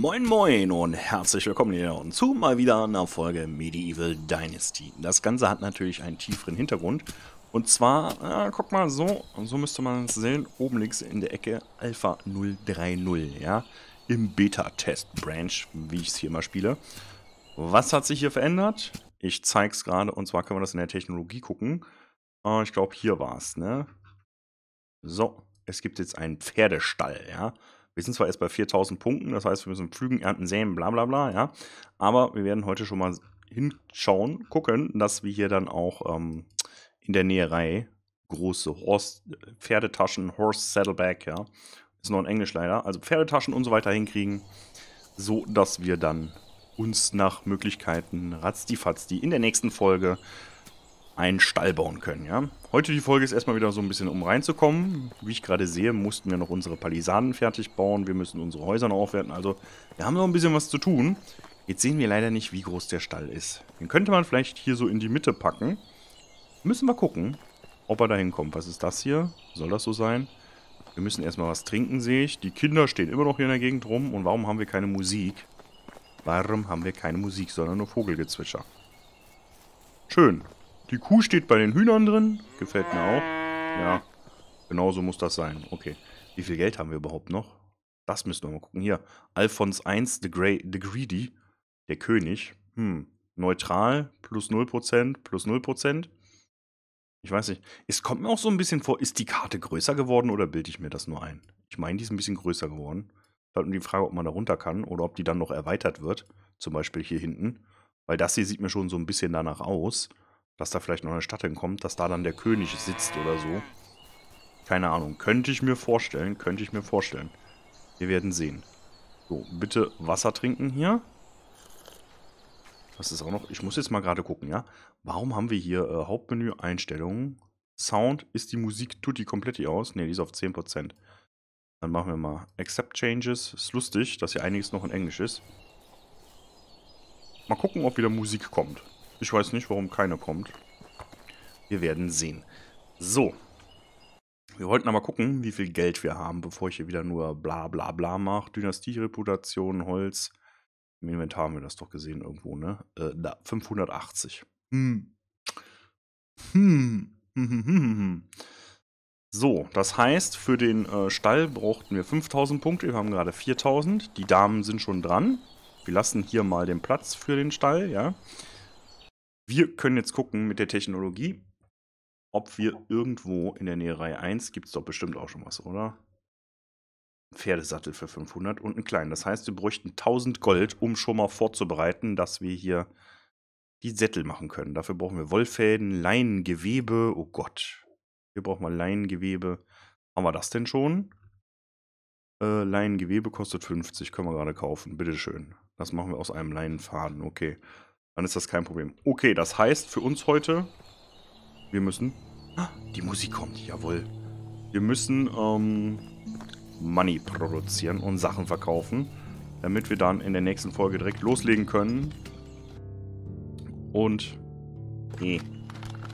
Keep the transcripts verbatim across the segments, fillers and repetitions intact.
Moin Moin und herzlich willkommen hier zu mal wieder einer Folge Medieval Dynasty. Das Ganze hat natürlich einen tieferen Hintergrund. Und zwar, ja, guck mal, so so müsste man es sehen, oben links in der Ecke Alpha null drei null, ja, im Beta-Test-Branch, wie ich es hier immer spiele. Was hat sich hier verändert? Ich zeige es gerade, und zwar können wir das in der Technologie gucken. Äh, ich glaube, hier war es, ne? So, es gibt jetzt einen Pferdestall, ja. Wir sind zwar erst bei viertausend Punkten, das heißt, wir müssen pflügen, ernten, säen, bla bla bla, ja. Aber wir werden heute schon mal hinschauen, gucken, dass wir hier dann auch ähm, in der Näherei große Horse, Pferdetaschen, Horse Saddleback, ja, ist noch in Englisch leider, also Pferdetaschen und so weiter hinkriegen, so dass wir dann uns nach Möglichkeiten ratzdi-fatzdi in der nächsten Folge einen Stall bauen können, ja. Heute die Folge ist erstmal wieder so ein bisschen, um reinzukommen. Wie ich gerade sehe, mussten wir noch unsere Palisaden fertig bauen. Wir müssen unsere Häuser noch aufwerten. Also, wir haben noch ein bisschen was zu tun. Jetzt sehen wir leider nicht, wie groß der Stall ist. Den könnte man vielleicht hier so in die Mitte packen. Müssen wir gucken, ob er da hinkommt. Was ist das hier? Soll das so sein? Wir müssen erstmal was trinken, sehe ich. Die Kinder stehen immer noch hier in der Gegend rum. Und warum haben wir keine Musik? Warum haben wir keine Musik, sondern nur Vogelgezwitscher? Schön. Die Kuh steht bei den Hühnern drin. Gefällt mir auch. Ja, genau so muss das sein. Okay. Wie viel Geld haben wir überhaupt noch? Das müssen wir mal gucken. Hier, Alphons eins, the, Grey, the Greedy, der König. Hm, neutral, plus null Prozent, plus null Prozent. Ich weiß nicht. Es kommt mir auch so ein bisschen vor, ist die Karte größer geworden oder bilde ich mir das nur ein? Ich meine, die ist ein bisschen größer geworden. Es ist halt nur die Frage, ob man da runter kann oder ob die dann noch erweitert wird. Zum Beispiel hier hinten. Weil das hier sieht mir schon so ein bisschen danach aus, dass da vielleicht noch eine Stadt hinkommt, dass da dann der König sitzt oder so. Keine Ahnung. Könnte ich mir vorstellen, könnte ich mir vorstellen. Wir werden sehen. So, bitte Wasser trinken hier. Was ist auch noch? Ich muss jetzt mal gerade gucken, ja. Warum haben wir hier äh, Hauptmenü, Einstellungen? Sound, ist die Musik, tut die komplett hier aus? Ne, die ist auf zehn Prozent. Dann machen wir mal Accept Changes. Ist lustig, dass hier einiges noch in Englisch ist. Mal gucken, ob wieder Musik kommt. Ich weiß nicht, warum keiner kommt. Wir werden sehen. So. Wir wollten aber gucken, wie viel Geld wir haben, bevor ich hier wieder nur bla bla bla mache. Dynastie, Reputation, Holz. Im Inventar haben wir das doch gesehen irgendwo, ne? Äh, da, fünfhundertachtzig. Hm. Hm. Hm, hm, hm, hm. So, das heißt, für den äh, Stall brauchten wir fünftausend Punkte. Wir haben gerade viertausend. Die Damen sind schon dran. Wir lassen hier mal den Platz für den Stall, ja. Wir können jetzt gucken mit der Technologie, ob wir irgendwo in der Näherei eins, gibt es doch bestimmt auch schon was, oder? Ein Pferdesattel für fünfhundert und einen kleinen. Das heißt, wir bräuchten tausend Gold, um schon mal vorzubereiten, dass wir hier die Sättel machen können. Dafür brauchen wir Wollfäden, Leinengewebe, oh Gott. Hier brauchen wir Leinengewebe. Haben wir das denn schon? Äh, Leinengewebe kostet fünfzig, können wir gerade kaufen, bitteschön. Das machen wir aus einem Leinenfaden, okay. Dann ist das kein Problem. Okay, das heißt für uns heute, wir müssen... Ah, die Musik kommt, jawohl. Wir müssen ähm, Money produzieren und Sachen verkaufen, damit wir dann in der nächsten Folge direkt loslegen können. Und nee,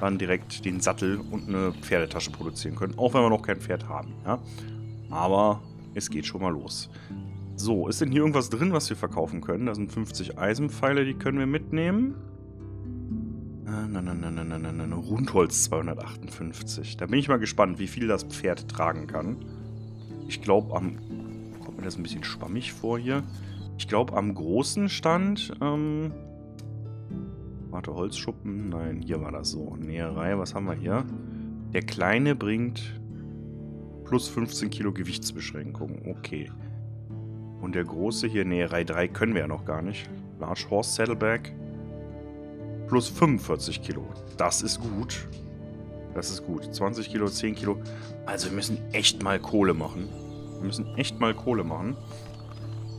dann direkt den Sattel und eine Pferdetasche produzieren können, auch wenn wir noch kein Pferd haben. Ja? Aber es geht schon mal los. So, ist denn hier irgendwas drin, was wir verkaufen können? Da sind fünfzig Eisenpfeile, die können wir mitnehmen. Nein, nein, nein, nein, nein, nein, Rundholz zweihundertachtundfünfzig. Da bin ich mal gespannt, wie viel das Pferd tragen kann. Ich glaube am... Kommt mir das ein bisschen schwammig vor hier? Ich glaube am großen Stand... Ähm, warte, Holzschuppen? Nein, hier war das so. Näherei, was haben wir hier? Der Kleine bringt plus fünfzehn Kilo Gewichtsbeschränkung. Okay. Und der große hier, Näherei drei, können wir ja noch gar nicht. Large Horse Saddleback. Plus fünfundvierzig Kilo. Das ist gut. Das ist gut. zwanzig Kilo, zehn Kilo. Also wir müssen echt mal Kohle machen. Wir müssen echt mal Kohle machen,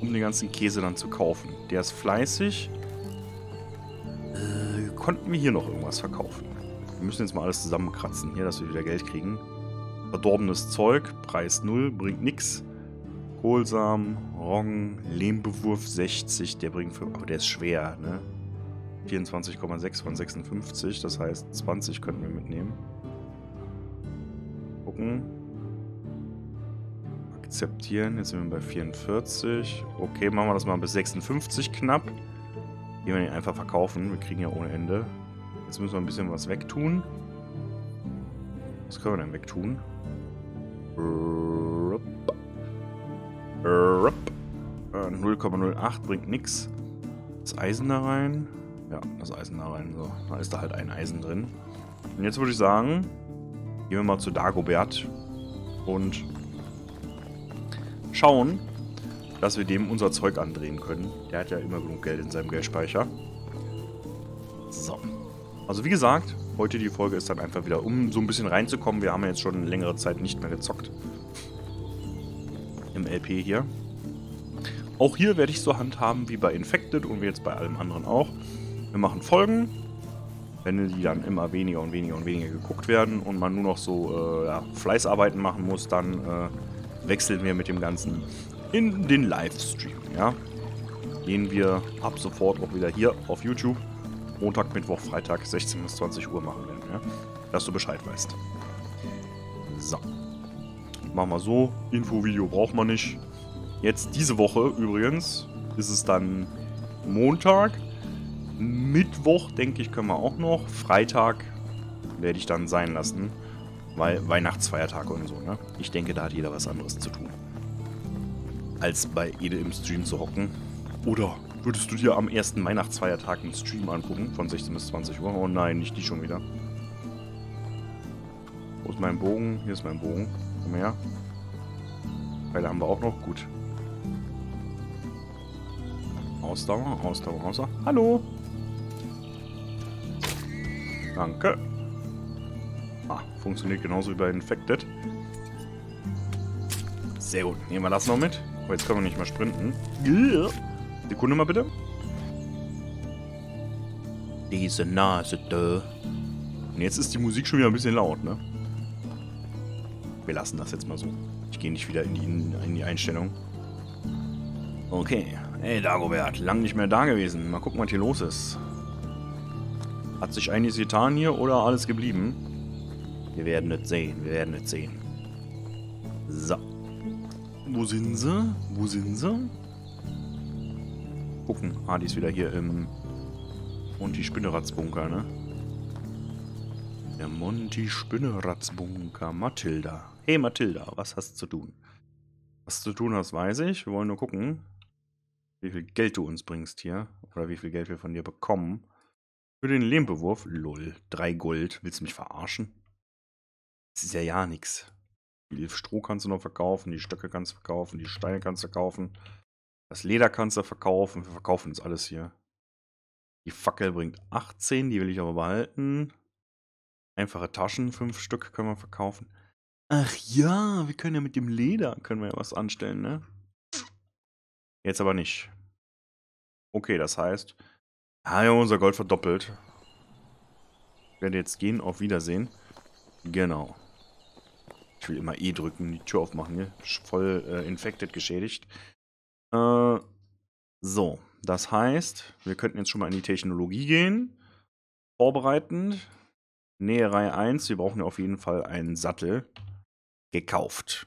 um den ganzen Käse dann zu kaufen. Der ist fleißig. Äh, konnten wir hier noch irgendwas verkaufen? Wir müssen jetzt mal alles zusammenkratzen hier, dass wir wieder Geld kriegen. Verdorbenes Zeug. Preis null. Bringt nichts. Kohlsamen, Roggen, Lehmbewurf sechzig, der bringt fünf, aber der ist schwer, ne? vierundzwanzig Komma sechs von sechsundfünfzig, das heißt zwanzig könnten wir mitnehmen. Gucken. akzeptieren. Jetzt sind wir bei vierundvierzig. Okay, machen wir das mal bis sechsundfünfzig knapp. Gehen wir den einfach verkaufen. Wir kriegen ja ohne Ende. Jetzt müssen wir ein bisschen was wegtun. Was können wir denn wegtun? null Komma null acht bringt nichts. Das Eisen da rein. Ja, das Eisen da rein. So, da ist da halt ein Eisen drin. Und jetzt würde ich sagen, gehen wir mal zu Dagobert und schauen, dass wir dem unser Zeug andrehen können. Der hat ja immer genug Geld in seinem Geldspeicher. So. Also wie gesagt, heute die Folge ist dann einfach wieder, um so ein bisschen reinzukommen. Wir haben ja jetzt schon eine längere Zeit nicht mehr gezockt. Im L P hier. Auch hier werde ich so handhaben wie bei Infected und wie jetzt bei allem anderen auch. Wir machen Folgen, wenn die dann immer weniger und weniger und weniger geguckt werden und man nur noch so äh, ja, Fleißarbeiten machen muss, dann äh, wechseln wir mit dem Ganzen in den Livestream. Ja? Den wir ab sofort auch wieder hier auf YouTube Montag, Mittwoch, Freitag sechzehn bis zwanzig Uhr machen werden. Ja? Dass du Bescheid weißt. So. Machen wir so. Infovideo braucht man nicht. Jetzt diese Woche übrigens ist es dann Montag, Mittwoch, denke ich, können wir auch noch. Freitag werde ich dann sein lassen, weil Weihnachtsfeiertag und so, ne? Ich denke, da hat jeder was anderes zu tun, als bei Ede im Stream zu hocken. Oder würdest du dir am ersten Weihnachtsfeiertag einen Stream angucken, von sechzehn bis zwanzig Uhr? Oh nein, nicht die schon wieder. Wo ist mein Bogen? Hier ist mein Bogen. Komm her. Pfeile haben wir auch noch. Gut. Ausdauer, Ausdauer, Ausdauer. Hallo! Danke. Ah, funktioniert genauso wie bei Infected. Sehr gut. Nehmen wir das noch mit. Aber jetzt können wir nicht mehr sprinten. Sekunde mal bitte. Diese Nase, da. Und jetzt ist die Musik schon wieder ein bisschen laut, ne? Wir lassen das jetzt mal so. Ich gehe nicht wieder in die, in die Einstellung. Okay. Hey Dagobert, lang nicht mehr da gewesen. Mal gucken, was hier los ist. Hat sich einiges getan hier oder alles geblieben? Wir werden es sehen, wir werden es sehen. So. Wo sind sie? Wo sind sie? Gucken. Ah, die ist wieder hier im... Und die Spinneratzbunker, ne? Der Monty Spinneratzbunker. Mathilda. Hey Mathilda, was hast du zu tun? Was du zu tun hast, weiß ich. Wir wollen nur gucken, wie viel Geld du uns bringst hier. Oder wie viel Geld wir von dir bekommen. Für den Lehmbewurf. Lol. Drei Gold. Willst du mich verarschen? Das ist ja ja nix. Viel Stroh kannst du noch verkaufen. Die Stöcke kannst du verkaufen. Die Steine kannst du verkaufen. Das Leder kannst du verkaufen. Wir verkaufen jetzt alles hier. Die Fackel bringt achtzehn. Die will ich aber behalten. Einfache Taschen, fünf Stück können wir verkaufen. Ach ja, wir können ja mit dem Leder, können wir ja was anstellen, ne? Jetzt aber nicht. Okay, das heißt, ah, wir haben unser Gold verdoppelt. Ich werde jetzt gehen, auf Wiedersehen. Genau. Ich will immer E drücken, die Tür aufmachen hier. Voll äh, infected geschädigt. Äh, so, das heißt, wir könnten jetzt schon mal in die Technologie gehen. Vorbereitend. Näherei eins, wir brauchen ja auf jeden Fall einen Sattel. Gekauft.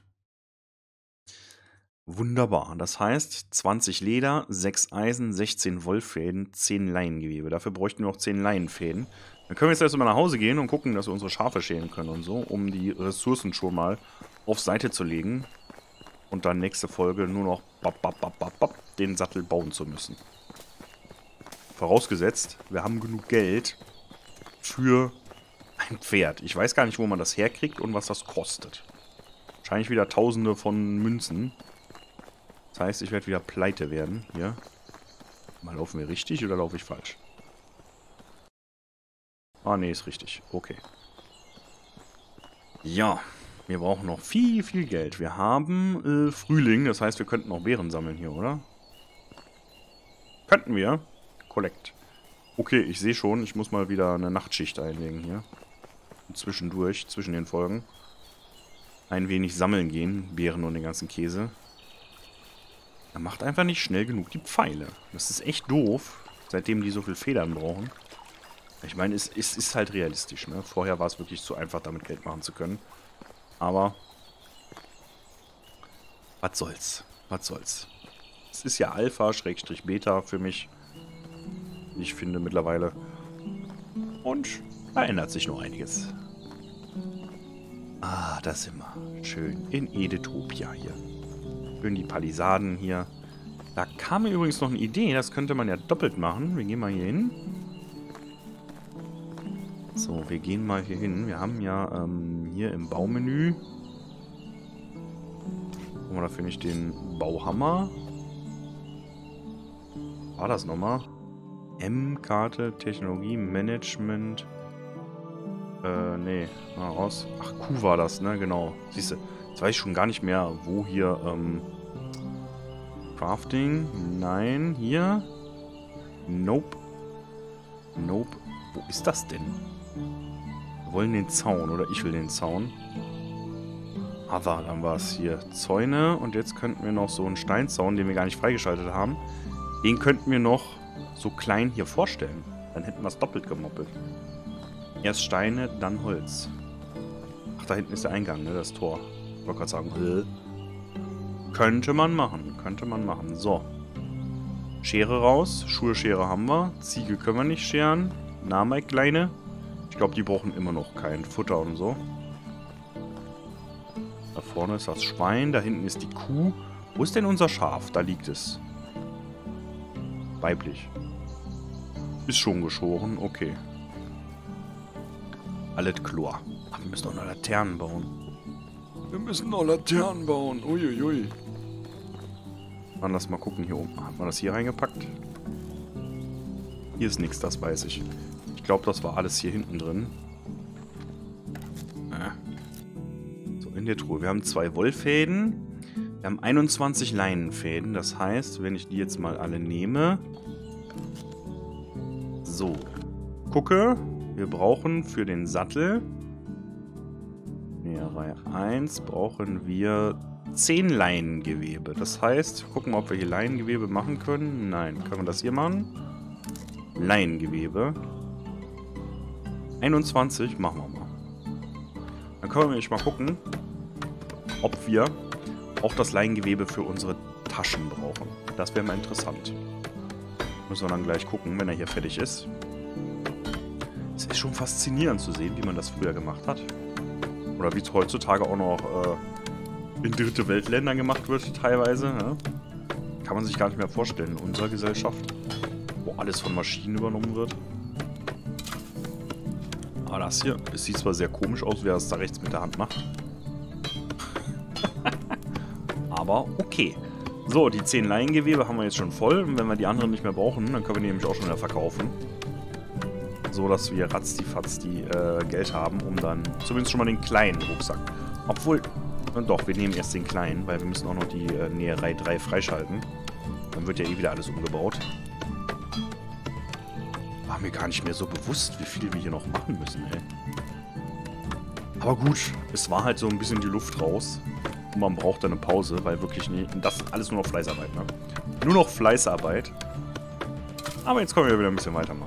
Wunderbar. Das heißt, zwanzig Leder, sechs Eisen, sechzehn Wollfäden, zehn Leinengewebe. Dafür bräuchten wir auch zehn Leinenfäden. Dann können wir jetzt erstmal nach Hause gehen und gucken, dass wir unsere Schafe scheren können und so, um die Ressourcen schon mal auf Seite zu legen. Und dann nächste Folge nur noch bap, bap, bap, bap, bap, den Sattel bauen zu müssen. Vorausgesetzt, wir haben genug Geld für ein Pferd. Ich weiß gar nicht, wo man das herkriegt und was das kostet. Wahrscheinlich wieder Tausende von Münzen. Das heißt, ich werde wieder pleite werden. Hier. Mal laufen wir richtig oder laufe ich falsch? Ah, nee, ist richtig. Okay. Ja. Wir brauchen noch viel, viel Geld. Wir haben äh, Frühling. Das heißt, wir könnten auch Beeren sammeln hier, oder? Könnten wir. Collect. Okay, ich sehe schon. Ich muss mal wieder eine Nachtschicht einlegen hier. Und zwischendurch, zwischen den Folgen. Ein wenig sammeln gehen. Beeren und den ganzen Käse. Er macht einfach nicht schnell genug die Pfeile. Das ist echt doof, seitdem die so viel Federn brauchen. Ich meine, es, es ist halt realistisch, ne? Vorher war es wirklich zu einfach, damit Geld machen zu können. Aber Was soll's? Was soll's? Es ist ja Alpha-Beta für mich. Ich finde mittlerweile. Und da ändert sich nur einiges. Ah, das sind wir. Schön. In Edetopia hier. Schön die Palisaden hier. Da kam mir übrigens noch eine Idee. Das könnte man ja doppelt machen. Wir gehen mal hier hin. So, wir gehen mal hier hin. Wir haben ja ähm, hier im Baumenü. Gucken wir dafür nicht den Bauhammer. War das nochmal? M-Karte, Technologie, Management. Äh, nee, mal raus. Ach, Q war das, ne? Genau. Siehst du, jetzt weiß ich schon gar nicht mehr, wo hier, ähm... Crafting. Nein, hier. Nope. Nope. Wo ist das denn? Wir wollen den Zaun, oder ich will den Zaun. Ah, dann war es hier. Zäune. Und jetzt könnten wir noch so einen Steinzaun, den wir gar nicht freigeschaltet haben. Den könnten wir noch so klein hier vorstellen. Dann hätten wir es doppelt gemoppelt. Erst Steine, dann Holz. Ach, da hinten ist der Eingang, ne? Das Tor. Ich wollte gerade sagen, äh. Könnte man machen, könnte man machen. So. Schere raus. Schulschere haben wir. Ziegel können wir nicht scheren. Namek kleine. Ich glaube, die brauchen immer noch kein Futter und so. Da vorne ist das Schwein, da hinten ist die Kuh. Wo ist denn unser Schaf? Da liegt es. Weiblich. Ist schon geschoren, okay. Alles klar. Aber wir müssen auch noch Laternen bauen. Wir müssen noch Laternen bauen. Uiuiui. Dann lass mal gucken hier oben. Hat man das hier reingepackt? Hier ist nichts, das weiß ich. Ich glaube, das war alles hier hinten drin. So, in der Truhe. Wir haben zwei Wollfäden. Wir haben einundzwanzig Leinenfäden, das heißt, wenn ich die jetzt mal alle nehme... So, gucke, wir brauchen für den Sattel... Näherei eins brauchen wir zehn Leinengewebe, das heißt, gucken wir, ob wir hier Leinengewebe machen können. Nein, können wir das hier machen? Leinengewebe. einundzwanzig machen wir mal. Dann können wir nämlich mal gucken, ob wir... auch das Leingewebe für unsere Taschen brauchen. Das wäre mal interessant. Müssen wir dann gleich gucken, wenn er hier fertig ist. Es ist schon faszinierend zu sehen, wie man das früher gemacht hat. Oder wie es heutzutage auch noch äh, in dritte Weltländern gemacht wird, teilweise. Ne? Kann man sich gar nicht mehr vorstellen in unserer Gesellschaft, wo alles von Maschinen übernommen wird. Aber das hier, es sieht zwar sehr komisch aus, wer es da rechts mit der Hand macht. Aber okay. So, die zehn Leinengewebe haben wir jetzt schon voll. Und wenn wir die anderen nicht mehr brauchen, dann können wir die nämlich auch schon wieder verkaufen. So, dass wir ratzdifatz die äh, Geld haben, um dann zumindest schon mal den kleinen Rucksack. Obwohl, doch, wir nehmen erst den kleinen, weil wir müssen auch noch die äh, Näherei drei freischalten. Dann wird ja eh wieder alles umgebaut. War mir gar nicht mehr so bewusst, wie viel wir hier noch machen müssen, ey. Aber gut, es war halt so ein bisschen die Luft raus. Und man braucht dann eine Pause, weil wirklich nie... Das ist alles nur noch Fleißarbeit, ne? Nur noch Fleißarbeit. Aber jetzt können wir wieder ein bisschen weitermachen.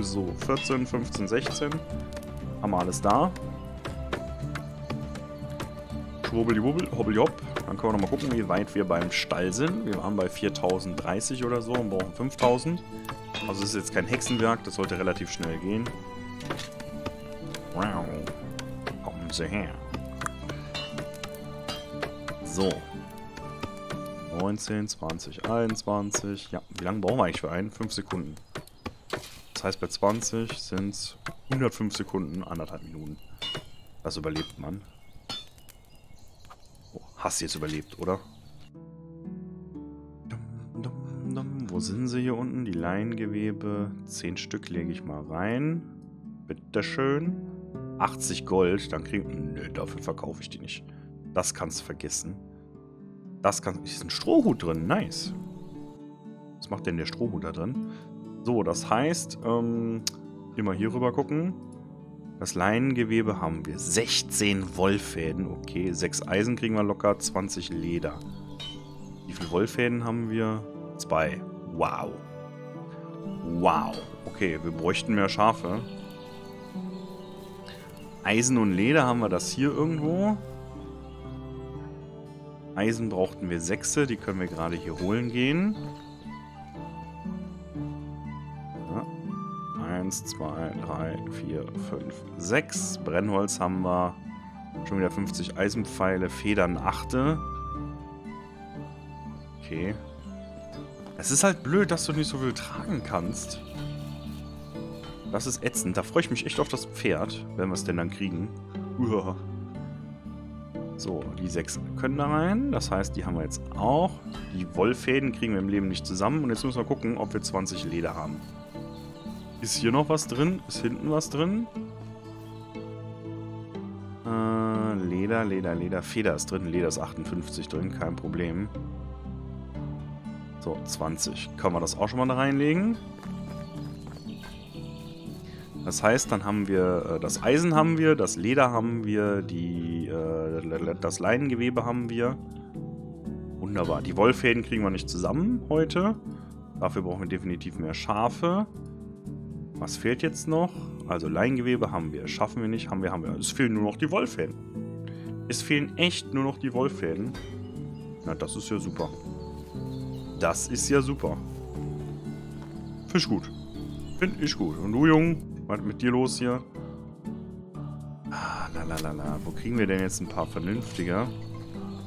So, vierzehn, fünfzehn, sechzehn. Haben wir alles da. Schwubbeliwubbel, hobbelihopp. Dann können wir nochmal gucken, wie weit wir beim Stall sind. Wir waren bei viertausenddreißig oder so und brauchen fünftausend. Also es ist jetzt kein Hexenwerk, das sollte relativ schnell gehen. Wow. Her. So. neunzehn, zwanzig, einundzwanzig. Ja, wie lange brauchen wir eigentlich für einen? fünf Sekunden. Das heißt, bei zwanzig sind es hundertfünf Sekunden, anderthalb Minuten. Das überlebt man. Oh, hast du jetzt überlebt, oder? Dum, dum, dum. Wo sind sie hier unten? Die Leinengewebe. zehn Stück lege ich mal rein. Bitteschön. achtzig Gold, dann kriegen wir... Nö, dafür verkaufe ich die nicht. Das kannst du vergessen. Das kannst du... Ist ein Strohhut drin, nice. Was macht denn der Strohhut da drin? So, das heißt, ähm, immer hier rüber gucken. Das Leinengewebe haben wir. sechzehn Wollfäden, okay. sechs Eisen kriegen wir locker, zwanzig Leder. Wie viele Wollfäden haben wir? zwei. Wow. Wow. Okay, wir bräuchten mehr Schafe. Eisen und Leder haben wir das hier irgendwo. Eisen brauchten wir sechse, die können wir gerade hier holen gehen. eins, zwei, drei, vier, fünf, sechs. Brennholz haben wir. Schon wieder fünfzig Eisenpfeile, Federn acht. Okay. Es ist halt blöd, dass du nicht so viel tragen kannst. Das ist ätzend. Da freue ich mich echt auf das Pferd, wenn wir es denn dann kriegen. Uah. So, die sechs können da rein. Das heißt, die haben wir jetzt auch. Die Wollfäden kriegen wir im Leben nicht zusammen. Und jetzt müssen wir gucken, ob wir zwanzig Leder haben. Ist hier noch was drin? Ist hinten was drin? Äh, Leder, Leder, Leder. Feder ist drin. Leder ist achtundfünfzig drin. Kein Problem. So, zwanzig. Können wir das auch schon mal da reinlegen? Das heißt, dann haben wir äh, das Eisen haben wir, das Leder haben wir, die, äh, das Leinengewebe haben wir. Wunderbar. Die Wollfäden kriegen wir nicht zusammen heute. Dafür brauchen wir definitiv mehr Schafe. Was fehlt jetzt noch? Also Leingewebe haben wir, schaffen wir nicht, haben wir, haben wir. Es fehlen nur noch die Wollfäden. Es fehlen echt nur noch die Wollfäden. Na, das ist ja super. Das ist ja super. Finde ich gut. Finde ich gut. Und du, Junge, was mit dir los hier? Ah, la la la la. Wo kriegen wir denn jetzt ein paar vernünftiger?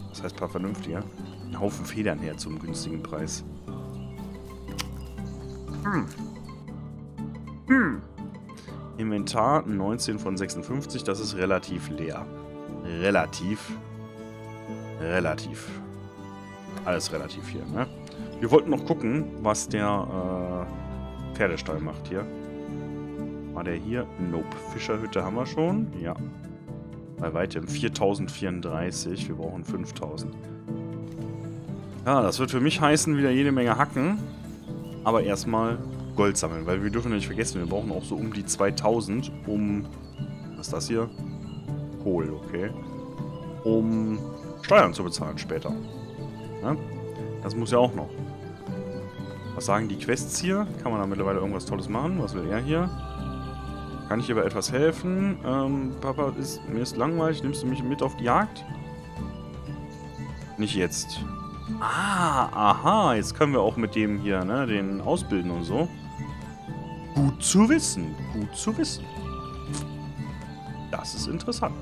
Was heißt ein paar vernünftiger? Einen Haufen Federn her zum günstigen Preis. Hm. Hm. Inventar neunzehn von sechsundfünfzig, das ist relativ leer. Relativ. Relativ. Alles relativ hier, ne? Wir wollten noch gucken, was der äh, Pferdestall macht hier. War der hier? Nope. Fischerhütte haben wir schon. Ja. Bei weitem viertausendvierunddreißig. Wir brauchen fünftausend. Ja, das wird für mich heißen, wieder jede Menge hacken. Aber erstmal Gold sammeln, weil wir dürfen nicht vergessen, wir brauchen auch so um die zweitausend, um, was ist das hier? Kohl, okay. Um Steuern zu bezahlen später. Ja? Das muss ja auch noch. Was sagen die Quests hier? Kann man da mittlerweile irgendwas Tolles machen? Was will er hier? Kann ich hierbei etwas helfen? Ähm, Papa, ist, mir ist langweilig, nimmst du mich mit auf die Jagd? Nicht jetzt. Ah, aha, jetzt können wir auch mit dem hier, ne, den ausbilden und so. Gut zu wissen, gut zu wissen. Das ist interessant.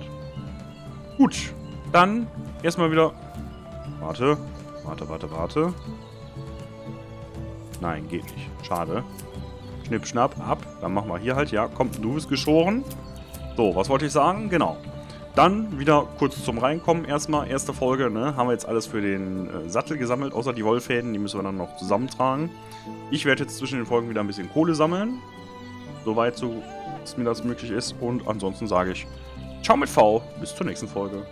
Gut, dann erstmal wieder... Warte, warte, warte, warte. Nein, geht nicht. Schade. Schnipp, schnapp, ab. Dann machen wir hier halt, ja, komm, du bist geschoren. So, was wollte ich sagen? Genau. Dann wieder kurz zum Reinkommen erstmal. Erste Folge, ne? Haben wir jetzt alles für den äh, Sattel gesammelt, außer die Wollfäden, die müssen wir dann noch zusammentragen. Ich werde jetzt zwischen den Folgen wieder ein bisschen Kohle sammeln. Soweit, so dass mir das möglich ist. Und ansonsten sage ich, ciao mit V, bis zur nächsten Folge.